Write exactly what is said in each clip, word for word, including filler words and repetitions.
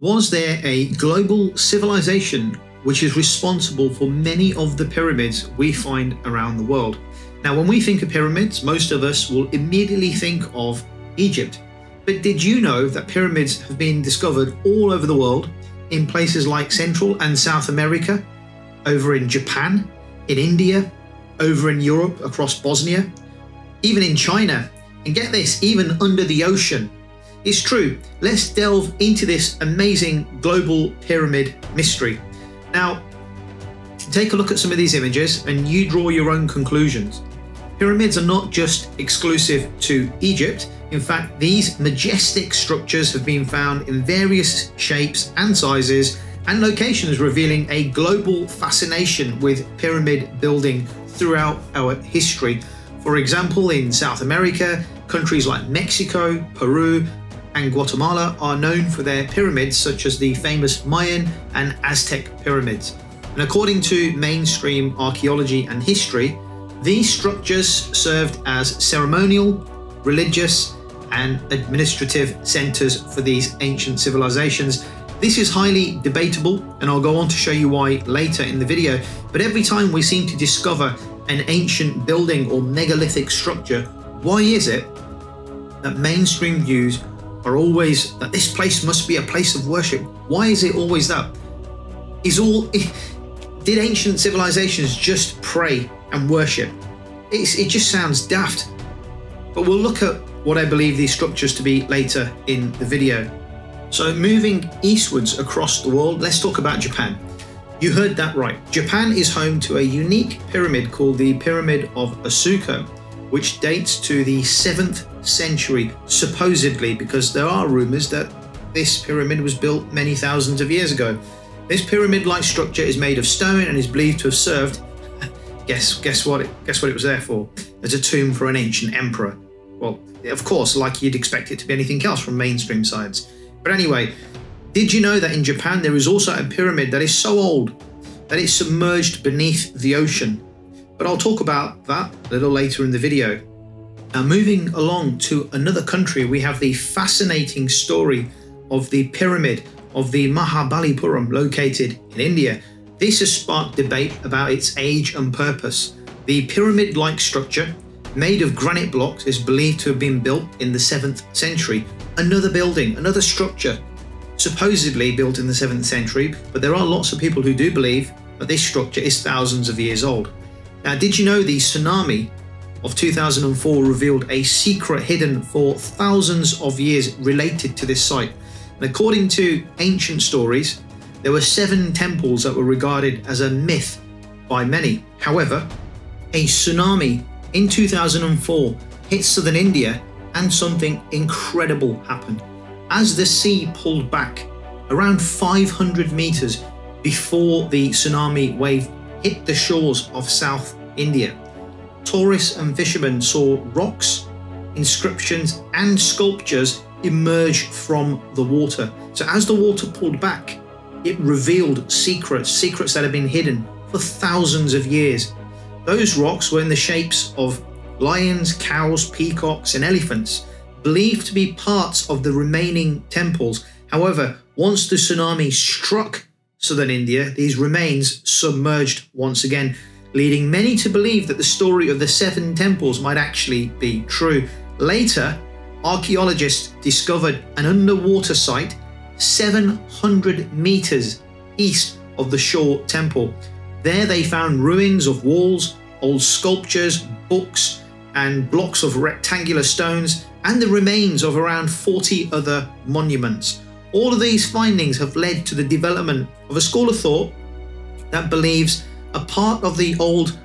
Was there a global civilization which is responsible for many of the pyramids we find around the world? Now, when we think of pyramids, most of us will immediately think of Egypt. But did you know that pyramids have been discovered all over the world, in places like Central and South America, over in Japan, in India, over in Europe, across Bosnia, even in China, and get this, even under the ocean? It's true. Let's delve into this amazing global pyramid mystery. Now, take a look at some of these images and you draw your own conclusions. Pyramids are not just exclusive to Egypt. In fact, these majestic structures have been found in various shapes and sizes and locations, revealing a global fascination with pyramid building throughout our history. For example, in South America, countries like Mexico, Peru, and Guatemala are known for their pyramids, such as the famous Mayan and Aztec pyramids. And according to mainstream archaeology and history, these structures served as ceremonial, religious, and administrative centers for these ancient civilizations. This is highly debatable, and I'll go on to show you why later in the video, but every time we seem to discover an ancient building or megalithic structure, why is it that mainstream views are always that this place must be a place of worship? Why is it always that? Is all, did ancient civilizations just pray and worship? It's, it just sounds daft, but we'll look at what I believe these structures to be later in the video. So moving eastwards across the world, let's talk about Japan. You heard that right. Japan is home to a unique pyramid called the Pyramid of Asuka, which dates to the seventh century, supposedly, because there are rumors that this pyramid was built many thousands of years ago. This pyramid-like structure is made of stone and is believed to have served, guess, guess what it, guess what it was there for? As a tomb for an ancient emperor. Well, of course, like you'd expect it to be anything else from mainstream science. But anyway, did you know that in Japan there is also a pyramid that is so old that it's submerged beneath the ocean? But I'll talk about that a little later in the video. Now, moving along to another country, we have the fascinating story of the pyramid of the Mahabalipuram located in India. This has sparked debate about its age and purpose. The pyramid-like structure made of granite blocks is believed to have been built in the seventh century. Another building, another structure, supposedly built in the seventh century, but there are lots of people who do believe that this structure is thousands of years old. Now, did you know the tsunami of two thousand four revealed a secret hidden for thousands of years related to this site? And according to ancient stories, there were seven temples that were regarded as a myth by many. However, a tsunami in two thousand four hit southern India and something incredible happened. As the sea pulled back around five hundred meters before the tsunami wave hit the shores of South India, tourists and fishermen saw rocks, inscriptions, and sculptures emerge from the water. So as the water pulled back, it revealed secrets, secrets that had been hidden for thousands of years. Those rocks were in the shapes of lions, cows, peacocks, and elephants, believed to be parts of the remaining temples. However, once the tsunami struck southern India, these remains submerged once again, leading many to believe that the story of the seven temples might actually be true. Later, archaeologists discovered an underwater site seven hundred meters east of the Shore Temple. There they found ruins of walls, old sculptures, books, and blocks of rectangular stones, and the remains of around forty other monuments. All of these findings have led to the development of a school of thought that believes a part of the old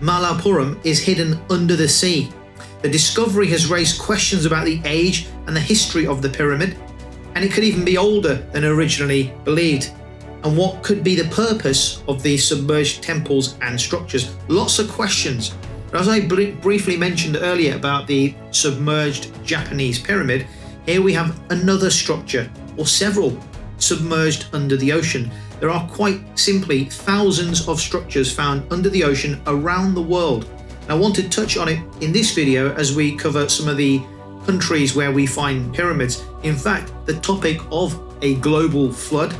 Malappuram is hidden under the sea. The discovery has raised questions about the age and the history of the pyramid, and it could even be older than originally believed. And what could be the purpose of these submerged temples and structures? Lots of questions. But as I br- briefly mentioned earlier about the submerged Japanese pyramid, here we have another structure, or several, submerged under the ocean. There are quite simply thousands of structures found under the ocean around the world. And I want to touch on it in this video as we cover some of the countries where we find pyramids. In fact, the topic of a global flood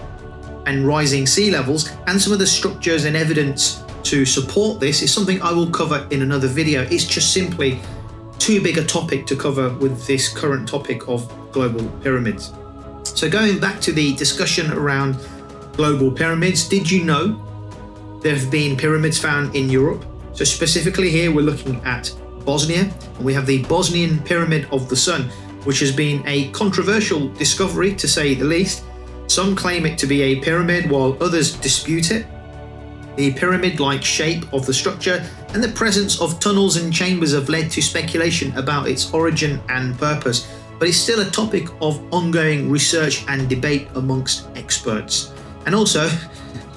and rising sea levels, and some of the structures and evidence to support this is something I will cover in another video. It's just simply too big a topic to cover with this current topic of global pyramids. So going back to the discussion around global pyramids, did you know there have been pyramids found in Europe? So specifically here we're looking at Bosnia, and we have the Bosnian Pyramid of the Sun, which has been a controversial discovery to say the least. Some claim it to be a pyramid while others dispute it. The pyramid-like shape of the structure and the presence of tunnels and chambers have led to speculation about its origin and purpose, but it's still a topic of ongoing research and debate amongst experts. And also,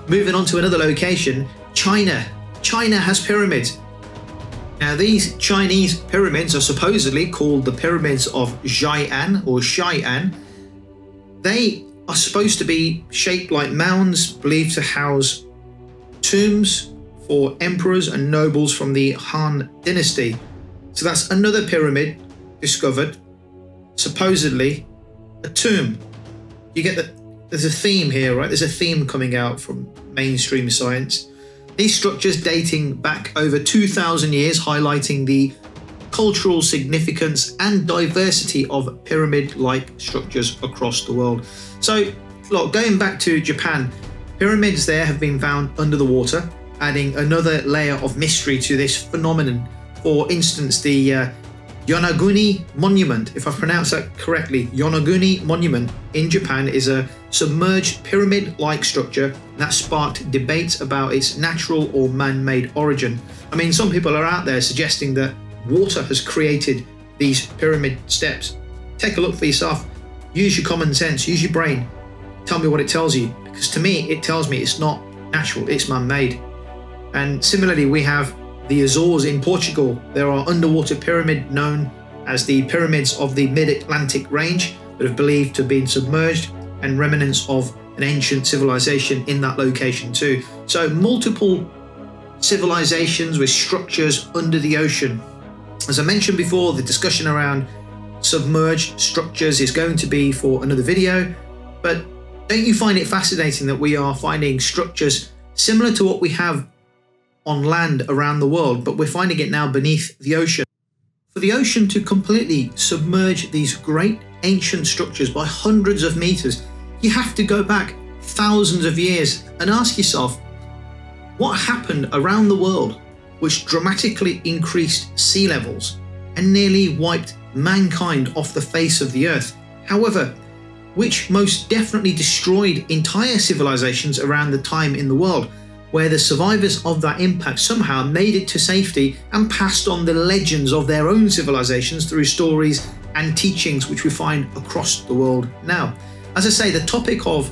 moving on to another location, China. China has pyramids. Now these Chinese pyramids are supposedly called the pyramids of Xi'an or Xi'an. They are supposed to be shaped like mounds, believed to house tombs for emperors and nobles from the Han dynasty. So that's another pyramid discovered, supposedly a tomb. You get that there's a theme here, right? There's a theme coming out from mainstream science. These structures dating back over two thousand years, highlighting the cultural significance and diversity of pyramid-like structures across the world. So, look, going back to Japan, pyramids there have been found under the water, adding another layer of mystery to this phenomenon. For instance, the uh, Yonaguni Monument, if I pronounce that correctly, Yonaguni Monument in Japan is a submerged pyramid-like structure that sparked debates about its natural or man-made origin. I mean, some people are out there suggesting that water has created these pyramid steps. Take a look for yourself, use your common sense, use your brain, tell me what it tells you, because to me, it tells me it's not natural, it's man-made. And similarly, we have the Azores in Portugal. There are underwater pyramids known as the pyramids of the Mid-Atlantic Range that are believed to have been submerged, and remnants of an ancient civilization in that location too. So multiple civilizations with structures under the ocean. As I mentioned before, the discussion around submerged structures is going to be for another video, but don't you find it fascinating that we are finding structures similar to what we have on land around the world, but we're finding it now beneath the ocean? For the ocean to completely submerge these great ancient structures by hundreds of meters, you have to go back thousands of years and ask yourself, what happened around the world which dramatically increased sea levels and nearly wiped mankind off the face of the earth? However, which most definitely destroyed entire civilizations around the time in the world, where the survivors of that impact somehow made it to safety and passed on the legends of their own civilizations through stories and teachings which we find across the world now. As I say, the topic of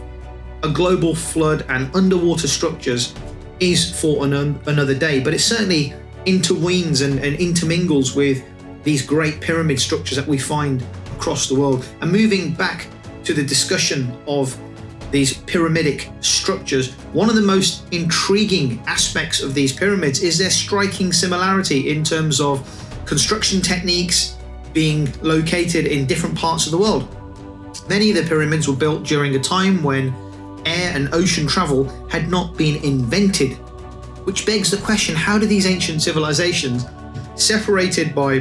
a global flood and underwater structures is for an, um, another day, but it certainly interweaves and, and intermingles with these great pyramid structures that we find across the world. And moving back to the discussion of these pyramidic structures, one of the most intriguing aspects of these pyramids is their striking similarity in terms of construction techniques being located in different parts of the world. Many of the pyramids were built during a time when air and ocean travel had not been invented, which begs the question, how did these ancient civilizations, separated by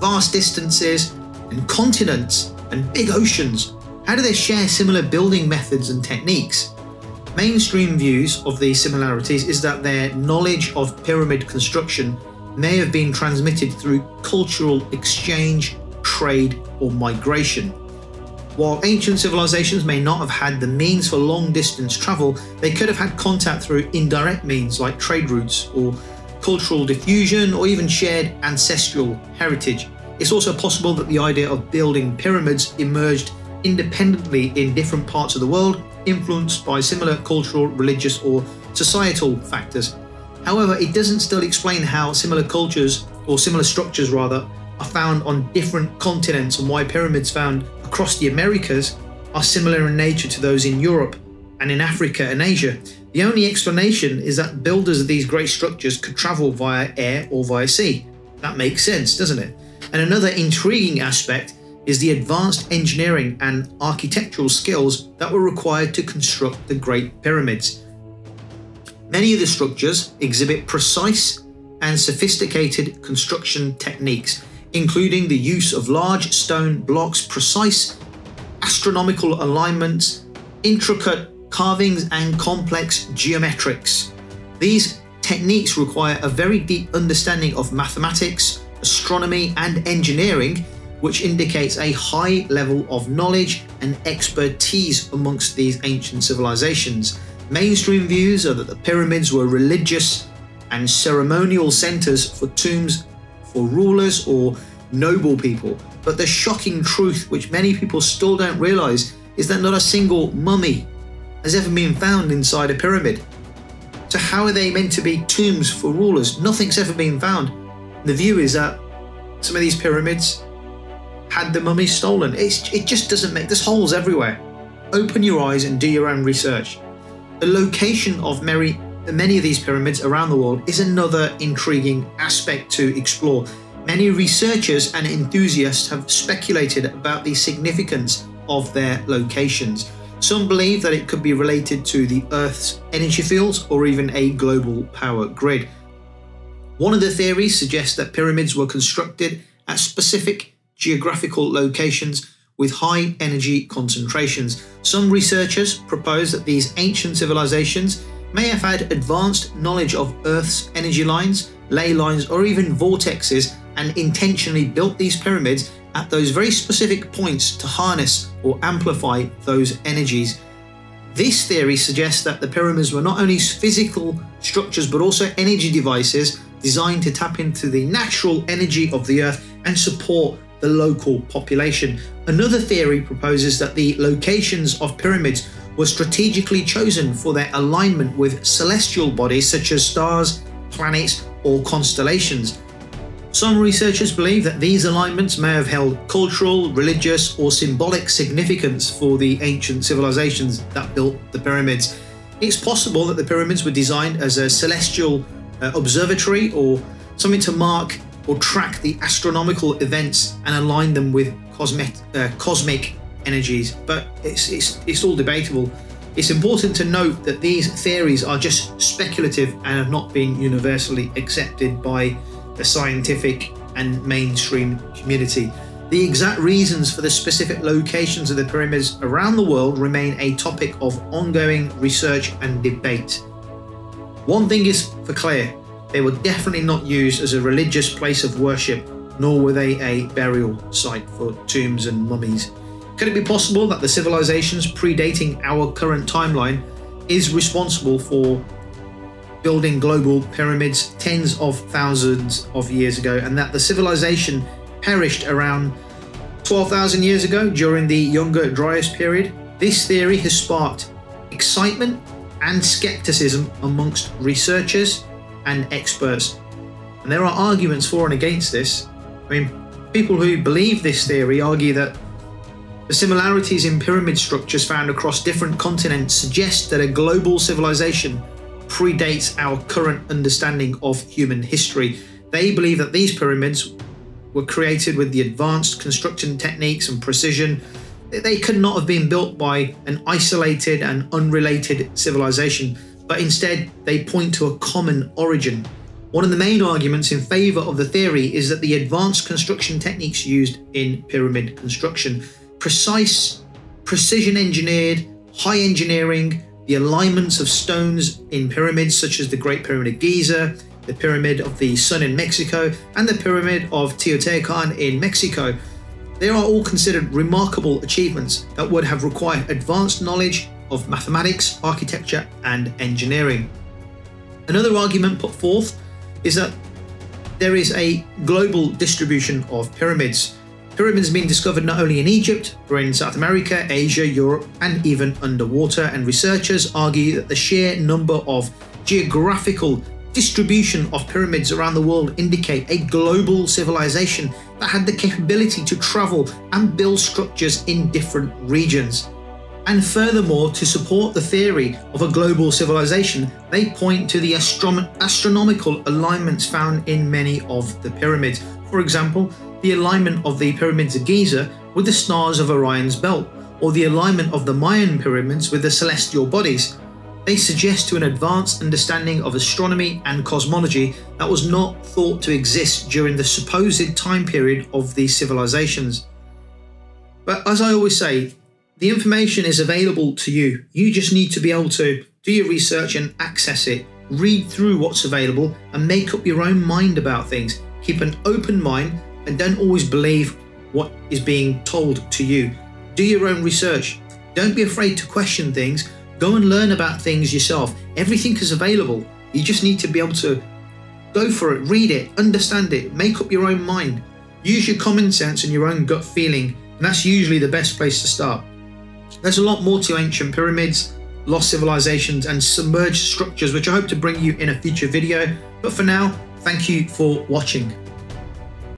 vast distances and continents and big oceans, how do they share similar building methods and techniques? Mainstream views of these similarities is that their knowledge of pyramid construction may have been transmitted through cultural exchange, trade, or migration. While ancient civilizations may not have had the means for long-distance travel, they could have had contact through indirect means like trade routes or cultural diffusion or even shared ancestral heritage. It's also possible that the idea of building pyramids emerged independently in different parts of the world, influenced by similar cultural, religious, or societal factors. However, it doesn't still explain how similar cultures, or similar structures rather, are found on different continents, and why pyramids found across the Americas are similar in nature to those in Europe and in Africa and Asia. The only explanation is that builders of these great structures could travel via air or via sea. That makes sense, doesn't it? And another intriguing aspect is the advanced engineering and architectural skills that were required to construct the Great Pyramids. Many of the structures exhibit precise and sophisticated construction techniques, including the use of large stone blocks, precise astronomical alignments, intricate carvings and complex geometrics. These techniques require a very deep understanding of mathematics, astronomy and engineering, which indicates a high level of knowledge and expertise amongst these ancient civilizations. Mainstream views are that the pyramids were religious and ceremonial centers for tombs for rulers or noble people. But the shocking truth, which many people still don't realize, is that not a single mummy has ever been found inside a pyramid. So how are they meant to be tombs for rulers? Nothing's ever been found. The view is that some of these pyramids had the mummies stolen. It's, it just doesn't make, there's holes everywhere. Open your eyes and do your own research. The location of many, many of these pyramids around the world is another intriguing aspect to explore. Many researchers and enthusiasts have speculated about the significance of their locations. Some believe that it could be related to the Earth's energy fields or even a global power grid. One of the theories suggests that pyramids were constructed at specific geographical locations with high energy concentrations. Some researchers propose that these ancient civilizations may have had advanced knowledge of Earth's energy lines, ley lines, or even vortexes, and intentionally built these pyramids at those very specific points to harness or amplify those energies. This theory suggests that the pyramids were not only physical structures but also energy devices designed to tap into the natural energy of the earth and support the local population. Another theory proposes that the locations of pyramids were strategically chosen for their alignment with celestial bodies such as stars, planets, or constellations. Some researchers believe that these alignments may have held cultural, religious, or symbolic significance for the ancient civilizations that built the pyramids. It's possible that the pyramids were designed as a celestial uh, observatory or something to mark or track the astronomical events and align them with cosmic, uh, cosmic energies, but it's, it's, it's all debatable. It's important to note that these theories are just speculative and have not been universally accepted by the scientific and mainstream community. The exact reasons for the specific locations of the pyramids around the world remain a topic of ongoing research and debate. One thing is for clear, they were definitely not used as a religious place of worship, nor were they a burial site for tombs and mummies. Could it be possible that the civilizations predating our current timeline is responsible for building global pyramids tens of thousands of years ago, and that the civilization perished around twelve thousand years ago during the Younger Dryas period? This theory has sparked excitement and skepticism amongst researchers and experts. And there are arguments for and against this. I mean, people who believe this theory argue that the similarities in pyramid structures found across different continents suggest that a global civilization predates our current understanding of human history. They believe that these pyramids were created with the advanced construction techniques and precision. They could not have been built by an isolated and unrelated civilization, but instead they point to a common origin. One of the main arguments in favor of the theory is that the advanced construction techniques used in pyramid construction, precise, precision engineered, high engineering, the alignments of stones in pyramids such as the Great Pyramid of Giza, the Pyramid of the Sun in Mexico, and the Pyramid of Teotihuacan in Mexico. They are all considered remarkable achievements that would have required advanced knowledge of mathematics, architecture, and engineering. Another argument put forth is that there is a global distribution of pyramids. Pyramids have been discovered not only in Egypt, but in South America, Asia, Europe, and even underwater, and researchers argue that the sheer number of geographical distribution of pyramids around the world indicate a global civilization that had the capability to travel and build structures in different regions. And furthermore, to support the theory of a global civilization, they point to the astro- astronomical alignments found in many of the pyramids. For example, the alignment of the pyramids of Giza with the stars of Orion's belt, or the alignment of the Mayan pyramids with the celestial bodies. They suggest to an advanced understanding of astronomy and cosmology that was not thought to exist during the supposed time period of these civilizations. But as I always say, the information is available to you. You just need to be able to do your research and access it, read through what's available and make up your own mind about things. Keep an open mind and don't always believe what is being told to you. Do your own research. Don't be afraid to question things. Go and learn about things yourself. Everything is available. You just need to be able to go for it, read it, understand it, make up your own mind. Use your common sense and your own gut feeling, and that's usually the best place to start. There's a lot more to ancient pyramids, lost civilizations, and submerged structures, which I hope to bring you in a future video. But for now, thank you for watching.